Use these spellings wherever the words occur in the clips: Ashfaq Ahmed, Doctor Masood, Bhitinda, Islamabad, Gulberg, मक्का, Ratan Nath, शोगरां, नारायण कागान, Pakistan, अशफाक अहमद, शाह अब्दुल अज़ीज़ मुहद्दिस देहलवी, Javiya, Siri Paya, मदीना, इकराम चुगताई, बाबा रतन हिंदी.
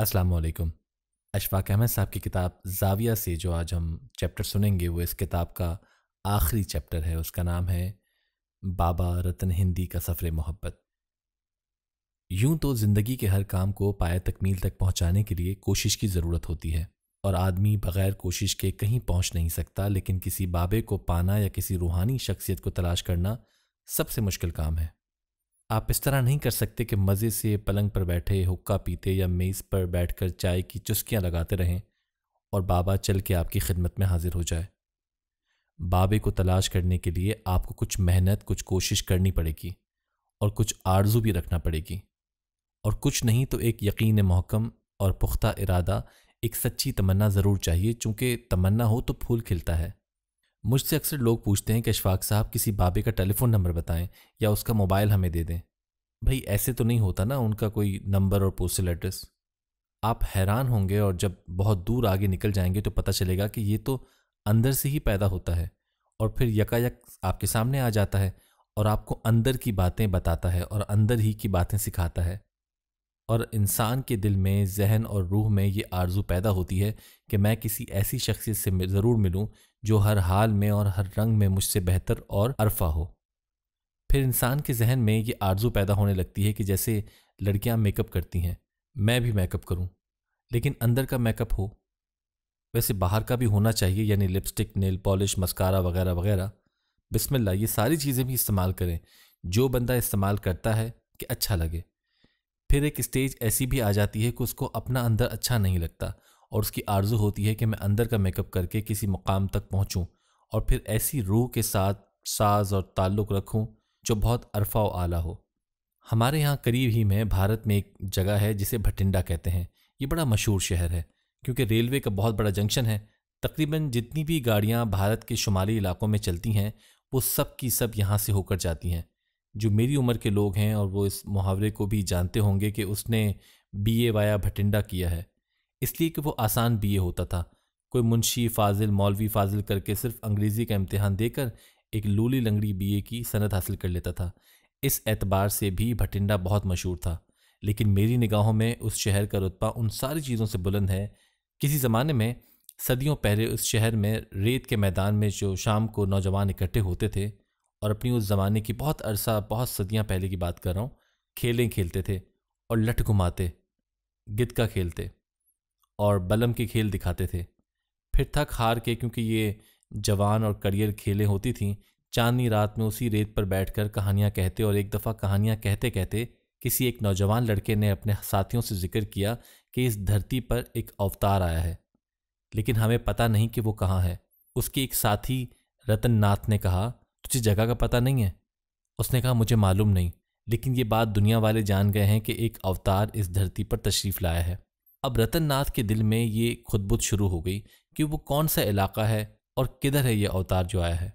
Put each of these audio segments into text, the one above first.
अस्सलाम वालेकुम। अशफाक अहमद साहब की किताब जाविया से जो आज हम चैप्टर सुनेंगे वो इस किताब का आखिरी चैप्टर है। उसका नाम है बाबा रतन हिंदी का सफ़र-ए-मोहब्बत। यूं तो ज़िंदगी के हर काम को पाए तकमील तक पहुंचाने के लिए कोशिश की ज़रूरत होती है और आदमी बग़ैर कोशिश के कहीं पहुंच नहीं सकता, लेकिन किसी बाबे को पाना या किसी रूहानी शख्सियत को तलाश करना सबसे मुश्किल काम है। आप इस तरह नहीं कर सकते कि मज़े से पलंग पर बैठे हुक्का पीते या मेज़ पर बैठकर चाय की चुस्कियाँ लगाते रहें और बाबा चल के आपकी खिदमत में हाजिर हो जाए। बाबे को तलाश करने के लिए आपको कुछ मेहनत, कुछ कोशिश करनी पड़ेगी और कुछ आरज़ू भी रखना पड़ेगी, और कुछ नहीं तो एक यकीन मोहकम और पुख्ता इरादा, एक सच्ची तमन्ना ज़रूर चाहिए। चूँकि तमन्ना हो तो फूल खिलता है। मुझसे अक्सर लोग पूछते हैं कि अशफाक साहब किसी बाबे का टेलीफ़ोन नंबर बताएं या उसका मोबाइल हमें दे दें। भाई ऐसे तो नहीं होता ना उनका कोई नंबर और पोस्टल एड्रेस। आप हैरान होंगे और जब बहुत दूर आगे निकल जाएंगे तो पता चलेगा कि ये तो अंदर से ही पैदा होता है और फिर यकायक आपके सामने आ जाता है और आपको अंदर की बातें बताता है और अंदर ही की बातें सिखाता है। और इंसान के दिल में, जहन और रूह में ये आरज़ू पैदा होती है कि मैं किसी ऐसी शख्सियत से ज़रूर मिलूं जो हर हाल में और हर रंग में मुझसे बेहतर और अरफा हो। फिर इंसान के जहन में ये आरज़ू पैदा होने लगती है कि जैसे लड़कियां मेकअप करती हैं, मैं भी मेकअप करूं, लेकिन अंदर का मेकअप हो। वैसे बाहर का भी होना चाहिए, यानी लिपस्टिक, नेल पॉलिश, मस्कारा वगैरह वगैरह। बिस्मिल्लाह, ये सारी चीज़ें भी इस्तेमाल करें जो बंदा इस्तेमाल करता है कि अच्छा लगे। फिर एक स्टेज ऐसी भी आ जाती है कि उसको अपना अंदर अच्छा नहीं लगता और उसकी आरज़ू होती है कि मैं अंदर का मेकअप करके किसी मुकाम तक पहुँचूँ और फिर ऐसी रूह के साथ साज और ताल्लुक़ रखूँ जो बहुत अरफा और आला हो। हमारे यहाँ करीब ही में भारत में एक जगह है जिसे भटिंडा कहते हैं। ये बड़ा मशहूर शहर है क्योंकि रेलवे का बहुत बड़ा जंक्शन है। तकरीबन जितनी भी गाड़ियाँ भारत के शुमाली इलाक़ों में चलती हैं वो सब की सब यहाँ से होकर जाती हैं। जो मेरी उम्र के लोग हैं और वो इस मुहावरे को भी जानते होंगे कि उसने बीए वाया भटिंडा किया है, इसलिए कि वो आसान बीए होता था। कोई मुंशी फाजिल, मौलवी फाजिल करके सिर्फ अंग्रेज़ी का इम्तिहान देकर एक लूली लंगड़ी बीए की सनद हासिल कर लेता था। इस एतबार से भी भटिंडा बहुत मशहूर था। लेकिन मेरी निगाहों में उस शहर का रुतबा उन सारी चीज़ों से बुलंद है। किसी ज़माने में सदियों पहले उस शहर में रेत के मैदान में जो शाम को नौजवान इकट्ठे होते थे, और अपनी उस ज़माने की बहुत अरसा, बहुत सदियां पहले की बात कर रहा हूँ, खेलें खेलते थे और लठ घुमाते, गिद्दा खेलते और बलम के खेल दिखाते थे। फिर थक हार के, क्योंकि ये जवान और करियर खेलें होती थीं, चांदनी रात में उसी रेत पर बैठकर कहानियाँ कहते। और एक दफ़ा कहानियाँ कहते कहते किसी एक नौजवान लड़के ने अपने साथियों से जिक्र किया कि इस धरती पर एक अवतार आया है, लेकिन हमें पता नहीं कि वो कहाँ है। उसके एक साथी रतन नाथ ने कहा, तुझे जगह का पता नहीं है? उसने कहा, मुझे मालूम नहीं, लेकिन ये बात दुनिया वाले जान गए हैं कि एक अवतार इस धरती पर तशरीफ़ लाया है। अब रतन नाथ के दिल में ये खुदबुद शुरू हो गई कि वो कौन सा इलाका है और किधर है ये अवतार जो आया है,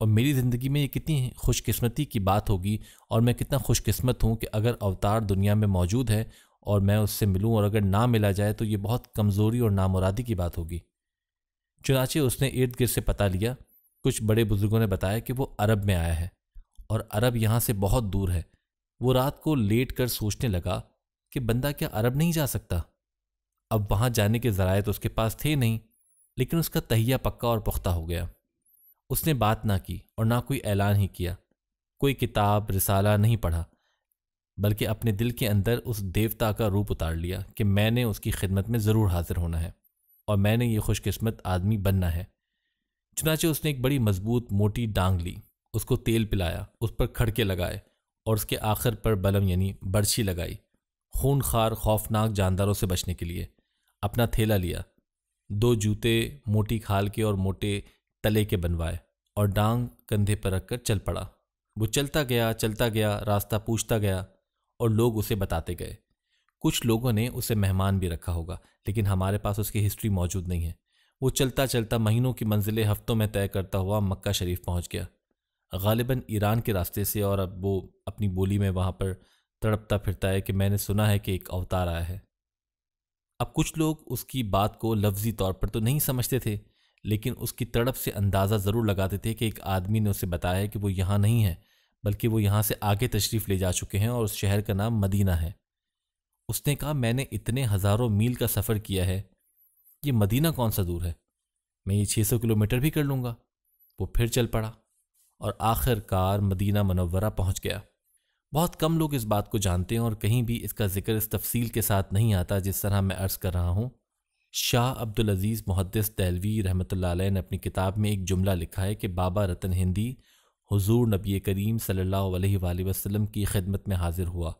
और मेरी ज़िंदगी में ये कितनी खुशकिस्मती की बात होगी और मैं कितना खुशकिस्मत हूँ कि अगर अवतार दुनिया में मौजूद है और मैं उससे मिलूँ, और अगर ना मिला जाए तो ये बहुत कमज़ोरी और नामुरादी की बात होगी। चुनाचे उसने इर्द गिर्द से पता लिया। कुछ बड़े बुज़ुर्गों ने बताया कि वो अरब में आया है और अरब यहाँ से बहुत दूर है। वो रात को लेट कर सोचने लगा कि बंदा क्या अरब नहीं जा सकता? अब वहाँ जाने के ज़राए तो उसके पास थे नहीं, लेकिन उसका तहिया पक्का और पुख्ता हो गया। उसने बात ना की और ना कोई ऐलान ही किया, कोई किताब रिसाला नहीं पढ़ा, बल्कि अपने दिल के अंदर उस देवता का रूप उतार लिया कि मैंने उसकी खिदमत में ज़रूर हाजिर होना है और मैंने ये खुशकिस्मत आदमी बनना है। चुनाचे उसने एक बड़ी मजबूत मोटी डांग ली, उसको तेल पिलाया, उस पर खड़के लगाए और उसके आखिर पर बलम यानी बर्छी लगाई, खूनखार खौफनाक जानदारों से बचने के लिए। अपना थैला लिया, दो जूते मोटी खाल के और मोटे तले के बनवाए और डांग कंधे पर रखकर चल पड़ा। वो चलता गया, रास्ता पूछता गया और लोग उसे बताते गए। कुछ लोगों ने उसे मेहमान भी रखा होगा, लेकिन हमारे पास उसकी हिस्ट्री मौजूद नहीं है। वो चलता चलता महीनों की मंजिलें हफ्तों में तय करता हुआ मक्का शरीफ पहुंच गया, गालिबन ईरान के रास्ते से। और अब वो अपनी बोली में वहाँ पर तड़पता फिरता है कि मैंने सुना है कि एक अवतार आया है। अब कुछ लोग उसकी बात को लफ्जी तौर पर तो नहीं समझते थे, लेकिन उसकी तड़प से अंदाज़ा ज़रूर लगाते थे कि एक आदमी ने उसे बताया कि वो यहाँ नहीं है, बल्कि वो यहाँ से आगे तशरीफ़ ले जा चुके हैं और उस शहर का नाम मदीना है। उसने कहा, मैंने इतने हज़ारों मील का सफ़र किया है, ये मदीना कौन सा दूर है, मैं ये 600 किलोमीटर भी कर लूँगा। वो फिर चल पड़ा और आखिरकार मदीना मनव्वरा पहुँच गया। बहुत कम लोग इस बात को जानते हैं और कहीं भी इसका जिक्र इस तफसील के साथ नहीं आता जिस तरह मैं अर्ज़ कर रहा हूँ। शाह अब्दुल अज़ीज़ मुहद्दिस देहलवी रहमतुल्लाह अलैह ने अपनी किताब में एक जुमला लिखा है कि बाबा रतन हिंदी हुजूर नबी करीम सल्लल्लाहु अलैहि वसल्लम की खिदमत में हाजिर हुआ।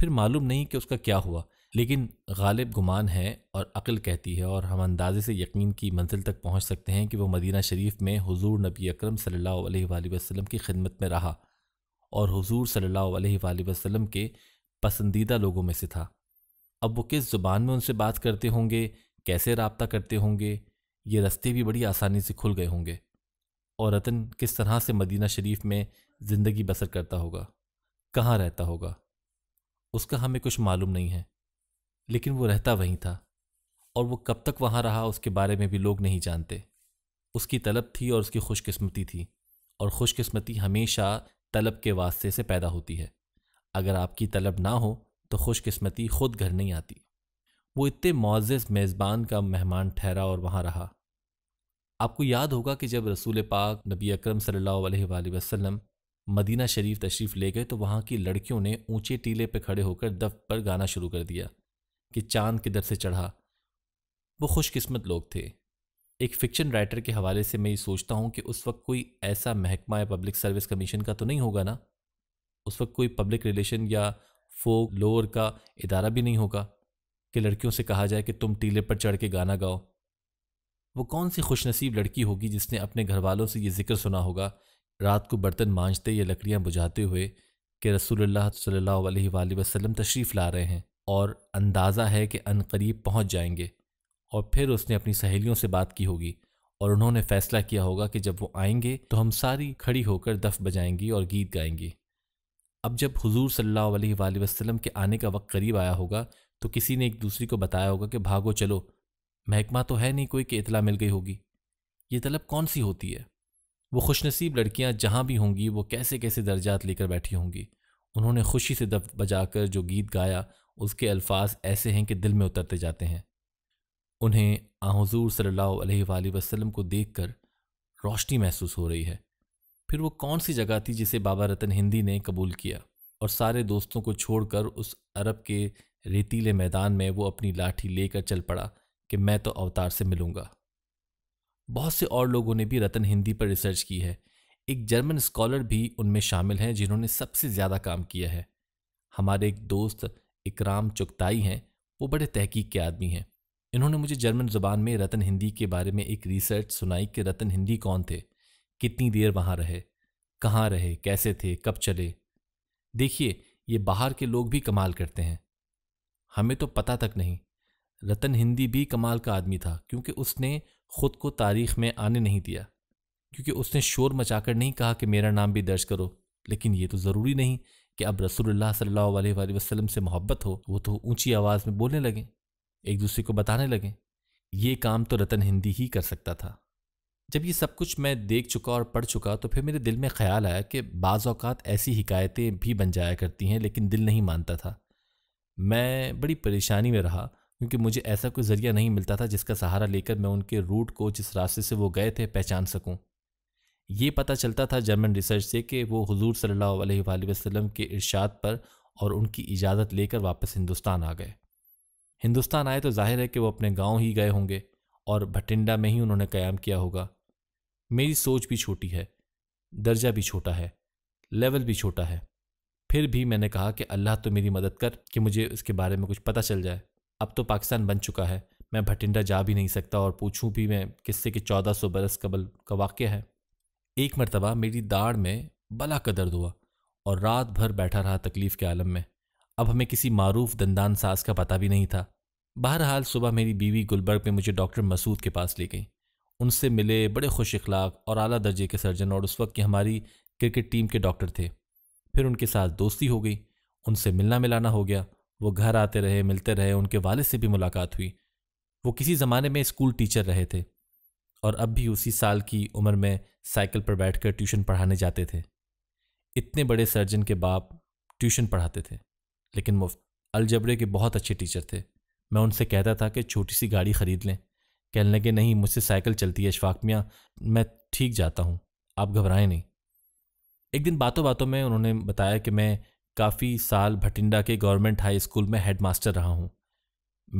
फिर मालूम नहीं कि उसका क्या हुआ, लेकिन गालिब गुमान है और अक़ल कहती है और हम अंदाजे से यकीन की मंजिल तक पहुँच सकते हैं कि वह मदीना शरीफ में हुजूर नबी अकरम सल्लल्लाहु अलैहि वसल्लम की खिदमत में रहा और हुजूर सल्लल्लाहु अलैहि वसल्लम के पसंदीदा लोगों में से था। अब वो किस ज़ुबान में उनसे बात करते होंगे, कैसे रब्ता करते होंगे, ये रास्ते भी बड़ी आसानी से खुल गए होंगे। और रतन किस तरह से मदीना शरीफ में ज़िंदगी बसर करता होगा, कहाँ रहता होगा, उसका हमें कुछ मालूम नहीं है, लेकिन वो रहता वहीं था और वो कब तक वहाँ रहा उसके बारे में भी लोग नहीं जानते। उसकी तलब थी और उसकी खुशकिस्मती थी, और खुशकिस्मती हमेशा तलब के वास्ते से पैदा होती है। अगर आपकी तलब ना हो तो खुशकिस्मती खुद घर नहीं आती। वो इतने मुअज़्ज़ज़ मेज़बान का मेहमान ठहरा और वहाँ रहा। आपको याद होगा कि जब रसूल पाक नबी अकरम सल्लल्लाहु अलैहि वसल्लम मदीना शरीफ तशरीफ़ ले गए तो वहाँ की लड़कियों ने ऊंचे टीले पर खड़े होकर दफ पर गाना शुरू कर दिया कि चाँद किधर से चढ़ा। वो खुशकिस्मत लोग थे। एक फ़िक्शन राइटर के हवाले से मैं ये सोचता हूँ कि उस वक्त कोई ऐसा महकमा या पब्लिक सर्विस कमीशन का तो नहीं होगा ना, उस वक्त कोई पब्लिक रिलेशन या फोक लोर का इदारा भी नहीं होगा कि लड़कियों से कहा जाए कि तुम टीले पर चढ़ के गाना गाओ। वो कौन सी खुशनसीब लड़की होगी जिसने अपने घर वालों से ये जिक्र सुना होगा रात को बर्तन मांजते या लकड़ियाँ बुझाते हुए कि रसूलुल्लाह सल्लल्लाहु अलैहि वसल्लम तशरीफ़ ला रहे हैं और अंदाज़ा है कि अनकरीब पहुँच जाएंगे। और फिर उसने अपनी सहेलियों से बात की होगी और उन्होंने फ़ैसला किया होगा कि जब वो आएंगे तो हम सारी खड़ी होकर दफ बजाएंगी और गीत गाएंगी। अब जब हुजूर सल्लल्लाहु अलैहि वसल्लम के आने का वक्त करीब आया होगा तो किसी ने एक दूसरे को बताया होगा कि भागो चलो, महकमा तो है नहीं कोई कि इतला मिल गई होगी। ये तलब कौन सी होती है? वो खुशनसीब लड़कियां जहां भी होंगी वो कैसे कैसे दर्जात लेकर बैठी होंगी। उन्होंने खुशी से दफ बजाकर जो गीत गाया उसके अल्फाज ऐसे हैं कि दिल में उतरते जाते हैं। उन्हें हुजूर सल्लल्लाहु अलैहि वसल्लम को देखकर रोशनी महसूस हो रही है। फिर वो कौन सी जगह थी जिसे बाबा रतन हिंदी ने कबूल किया और सारे दोस्तों को छोड़कर उस अरब के रेतीले मैदान में वो अपनी लाठी लेकर चल पड़ा कि मैं तो अवतार से मिलूँगा। बहुत से और लोगों ने भी रतन हिंदी पर रिसर्च की है। एक जर्मन स्कॉलर भी उनमें शामिल हैं जिन्होंने सबसे ज़्यादा काम किया है। हमारे एक दोस्त इकराम चुगताई हैं, वो बड़े तहकीक के आदमी हैं। इन्होंने मुझे जर्मन ज़ुबान में रतन हिंदी के बारे में एक रिसर्च सुनाई कि रतन हिंदी कौन थे, कितनी देर वहाँ रहे, कहाँ रहे, कैसे थे, कब चले। देखिए, ये बाहर के लोग भी कमाल करते हैं, हमें तो पता तक नहीं। रतन हिंदी भी कमाल का आदमी था क्योंकि उसने ख़ुद को तारीख़ में आने नहीं दिया, क्योंकि उसने शोर मचाकर नहीं कहा कि मेरा नाम भी दर्ज करो। लेकिन ये तो ज़रूरी नहीं कि अब रसूलुल्लाह सल्लल्लाहु अलैहि वसल्लम से मोहब्बत हो, वो तो ऊँची आवाज़ में बोलने लगें, एक दूसरे को बताने लगें। ये काम तो रतन हिंदी ही कर सकता था। जब ये सब कुछ मैं देख चुका और पढ़ चुका तो फिर मेरे दिल में ख्याल आया कि बाज़ औक़ात ऐसी हिकायतें भी बन जाया करती हैं, लेकिन दिल नहीं मानता था। मैं बड़ी परेशानी में रहा क्योंकि मुझे ऐसा कोई ज़रिया नहीं मिलता था जिसका सहारा लेकर मैं उनके रूट को, जिस रास्ते से वो गए थे, पहचान सकूं। ये पता चलता था जर्मन रिसर्च से कि वो हुजूर सल्लल्लाहु अलैहि वसल्लम के इरशाद पर और उनकी इजाज़त लेकर वापस हिंदुस्तान आ गए। हिंदुस्तान आए तो जाहिर है कि वो अपने गाँव ही गए होंगे और भटिंडा में ही उन्होंने क़याम किया होगा। मेरी सोच भी छोटी है, दर्जा भी छोटा है, लेवल भी छोटा है। फिर भी मैंने कहा कि अल्लाह तो मेरी मदद कर कि मुझे इसके बारे में कुछ पता चल जाए। अब तो पाकिस्तान बन चुका है, मैं भटिंडा जा भी नहीं सकता और पूछूं भी मैं किससे कि 1400 बरस कबल का वाक़या है। एक मरतबा मेरी दाढ़ में बला का दर्द हुआ और रात भर बैठा रहा तकलीफ़ के आलम में। अब हमें किसी मारूफ दंदान साज का पता भी नहीं था। बहरहाल सुबह मेरी बीवी गुलबर्ग में मुझे डॉक्टर मसूद के पास ले गई। उनसे मिले, बड़े खुश इखलाक और आला दर्जे के सर्जन और उस वक्त की हमारी क्रिकेट टीम के डॉक्टर थे। फिर उनके साथ दोस्ती हो गई, उनसे मिलना मिलाना हो गया। वो घर आते रहे, मिलते रहे, उनके वाले से भी मुलाकात हुई। वो किसी ज़माने में स्कूल टीचर रहे थे और अब भी उसी साल की उम्र में साइकिल पर बैठ कर ट्यूशन पढ़ाने जाते थे। इतने बड़े सर्जन के बाप ट्यूशन पढ़ाते थे, लेकिन मुफ्त। अलजबरे के बहुत अच्छे टीचर थे। मैं उनसे कहता था कि छोटी सी गाड़ी ख़रीद लें। कहने लगे, नहीं मुझसे साइकिल चलती है अशफाक मियाँ, मैं ठीक जाता हूँ, आप घबराएं नहीं। एक दिन बातों बातों में उन्होंने बताया कि मैं काफ़ी साल भटिंडा के गवर्नमेंट हाई स्कूल में हेड मास्टर रहा हूँ।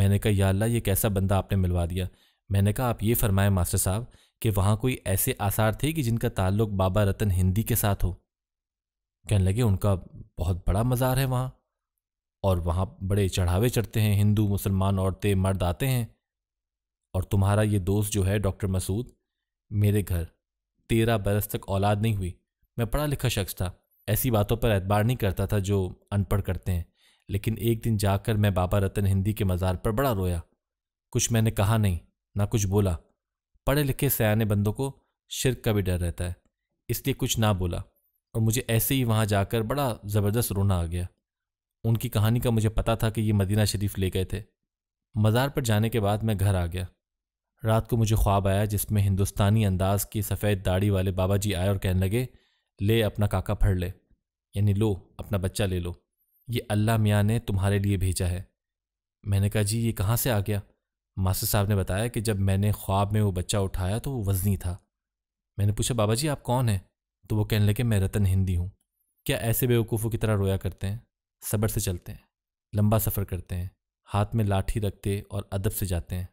मैंने कहा, या अल्लाह ये कैसा बंदा आपने मिलवा दिया। मैंने कहा, आप ये फरमाएं मास्टर साहब कि वहाँ कोई ऐसे आसार थे कि जिनका ताल्लुक बाबा रतन हिंदी के साथ हो। कहने लगे, उनका बहुत बड़ा मज़ार है वहाँ और वहाँ बड़े चढ़ावे चढ़ते हैं, हिंदू मुसलमान औरतें मर्द आते हैं। और तुम्हारा ये दोस्त जो है डॉक्टर मसूद, मेरे घर 13 बरस तक औलाद नहीं हुई। मैं पढ़ा लिखा शख्स था, ऐसी बातों पर एतबार नहीं करता था जो अनपढ़ करते हैं। लेकिन एक दिन जाकर मैं बाबा रतन हिंदी के मज़ार पर बड़ा रोया। कुछ मैंने कहा नहीं, ना कुछ बोला। पढ़े लिखे सयाने बंदों को शिरक का भी डर रहता है, इसलिए कुछ ना बोला। और मुझे ऐसे ही वहाँ जाकर बड़ा ज़बरदस्त रोना आ गया। उनकी कहानी का मुझे पता था कि ये मदीना शरीफ ले गए थे। मज़ार पर जाने के बाद मैं घर आ गया। रात को मुझे ख्वाब आया जिसमें हिंदुस्तानी अंदाज के सफ़ेद दाढ़ी वाले बाबा जी आए और कहने लगे, ले अपना काका फड़ ले, यानी लो अपना बच्चा ले लो, ये अल्लाह मियाँ ने तुम्हारे लिए भेजा है। मैंने कहा, जी ये कहाँ से आ गया। मास्टर साहब ने बताया कि जब मैंने ख्वाब में वो बच्चा उठाया तो वो वज़नी था। मैंने पूछा, बाबा जी आप कौन हैं। तो वो कहने लगे, मैं रतन हिंदी हूँ। क्या ऐसे बेवकूफ़ों की तरह रोया करते हैं। सब्र से चलते हैं, लंबा सफ़र करते हैं, हाथ में लाठी रखते और अदब से जाते हैं।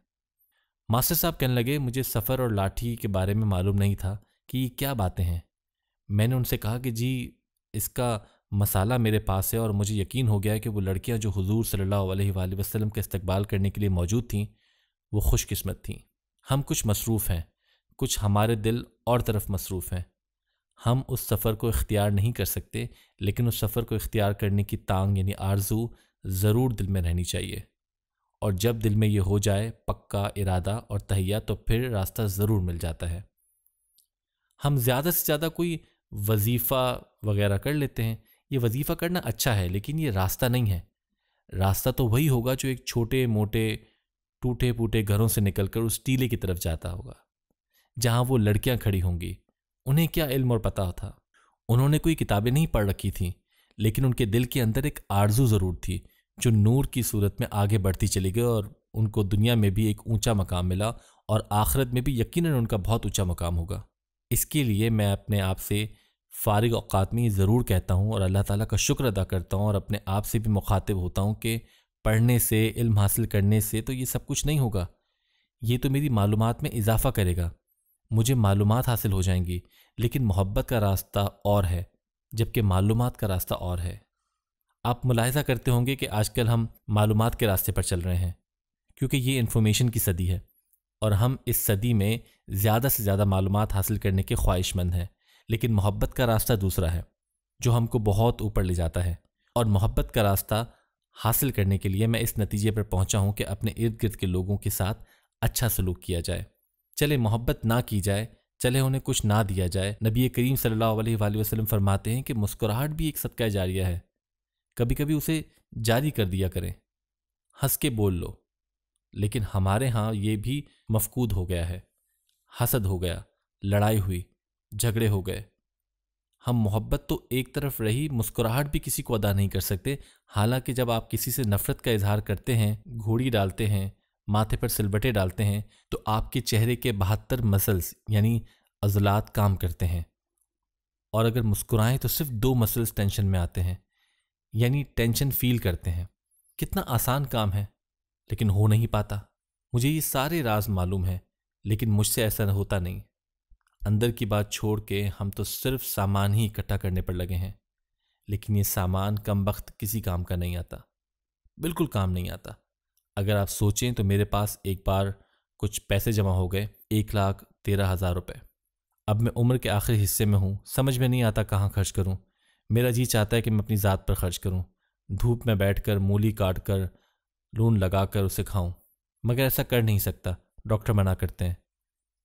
मास्टर साहब कहने लगे, मुझे सफ़र और लाठी के बारे में मालूम नहीं था कि ये क्या बातें हैं। मैंने उनसे कहा कि जी इसका मसाला मेरे पास है और मुझे यकीन हो गया है कि वो लड़कियां जो हुजूर सल्लल्लाहु अलैहि वसल्लम का इस्तकबाल करने के लिए मौजूद थीं वो खुशकिस्मत थीं। हम कुछ मसरूफ़ हैं, कुछ हमारे दिल और तरफ मसरूफ़ हैं। हम उस सफ़र को इख्तियार नहीं कर सकते, लेकिन उस सफ़र को इख्तियार करने की तांग यानी आरज़ू ज़रूर दिल में रहनी चाहिए। और जब दिल में ये हो जाए पक्का इरादा और तहैया, तो फिर रास्ता ज़रूर मिल जाता है। हम ज़्यादा से ज़्यादा कोई वजीफ़ा वगैरह कर लेते हैं। ये वजीफ़ा करना अच्छा है, लेकिन ये रास्ता नहीं है। रास्ता तो वही होगा जो एक छोटे मोटे टूटे फूटे घरों से निकलकर उस टीले की तरफ जाता होगा जहाँ वो लड़कियाँ खड़ी होंगी। उन्हें क्या इल्म और पता था। उन्होंने कोई किताबें नहीं पढ़ रखी थीं, लेकिन उनके दिल के अंदर एक आरज़ू ज़रूर थी जो नूर की सूरत में आगे बढ़ती चली गई और उनको दुनिया में भी एक ऊंचा मकाम मिला और आखिरत में भी यकीनन उनका बहुत ऊंचा मकाम होगा। इसके लिए मैं अपने आप से फारिग औकात में ज़रूर कहता हूँ और अल्लाह ताला का शुक्र अदा करता हूँ और अपने आप से भी मुखातिब होता हूँ कि पढ़ने से, इल्म हासिल करने से तो ये सब कुछ नहीं होगा। ये तो मेरी मालूमात में इजाफ़ा करेगा, मुझे मालूमात हासिल हो जाएंगी, लेकिन मोहब्बत का रास्ता और है जबकि मालूमात का रास्ता और है। आप मुलाहिज़ा करते होंगे कि आजकल हम मालूमात के रास्ते पर चल रहे हैं, क्योंकि ये इन्फॉर्मेशन की सदी है और हम इस सदी में ज़्यादा से ज़्यादा मालूमात हासिल करने के ख्वाहिशमंद हैं। लेकिन मोहब्बत का रास्ता दूसरा है जो हमको बहुत ऊपर ले जाता है। और मोहब्बत का रास्ता हासिल करने के लिए मैं इस नतीजे पर पहुंचा हूं कि अपने इर्द गिर्द के लोगों के साथ अच्छा सलूक किया जाए, चले मोहब्बत ना की जाए, चले उन्हें कुछ ना दिया जाए। नबी करीम सल्लल्लाहु अलैहि वसल्लम फरमाते हैं कि मुस्कुराहट भी एक सदका जारिया है, कभी कभी उसे जारी कर दिया करें, हंस के बोल लो। लेकिन हमारे यहाँ ये भी मफकूद हो गया है। हसद हो गया, लड़ाई हुई, झगड़े हो गए। हम मोहब्बत तो एक तरफ रही, मुस्कुराहट भी किसी को अदा नहीं कर सकते। हालांकि जब आप किसी से नफ़रत का इजहार करते हैं, घोड़ी डालते हैं, माथे पर सिलबटे डालते हैं, तो आपके चेहरे के 72 मसल्स यानी अजलात काम करते हैं। और अगर मुस्कुराएं तो सिर्फ 2 मसल्स टेंशन में आते हैं, यानी टेंशन फील करते हैं। कितना आसान काम है, लेकिन हो नहीं पाता। मुझे ये सारे राज मालूम हैं, लेकिन मुझसे ऐसा होता नहीं। अंदर की बात छोड़ के हम तो सिर्फ सामान ही इकट्ठा करने पर लगे हैं, लेकिन ये सामान कमबख्त किसी काम का नहीं आता, बिल्कुल काम नहीं आता। अगर आप सोचें तो मेरे पास एक बार कुछ पैसे जमा हो गए, 1,13,000 रुपये। अब मैं उम्र के आखिरी हिस्से में हूँ, समझ में नहीं आता कहाँ खर्च करूँ। मेरा जी चाहता है कि मैं अपनी ज़ात पर खर्च करूँ, धूप में बैठ कर मूली काट कर लून लगा कर उसे खाऊं, मगर ऐसा कर नहीं सकता। डॉक्टर मना करते हैं।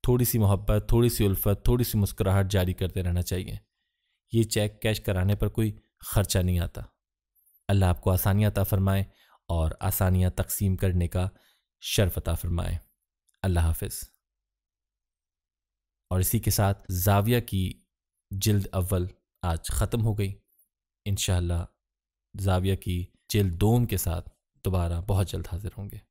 थोड़ी सी मोहब्बत, थोड़ी सी उल्फत, थोड़ी सी मुस्कुराहट जारी करते रहना चाहिए। ये चेक कैश कराने पर कोई ख़र्चा नहीं आता। अल्लाह आपको आसानियाँ अता फ़रमाए और आसानियाँ तकसीम करने का शर्फ अता फ़रमाए। अल्लाह हाफ़िज़। और इसी के साथ जाविया की जिल्द अव्वल आज ख़त्म हो गई। इंशाअल्लाह जाविया की जिल्द 2 के साथ दोबारा बहुत जल्द हाजिर होंगे।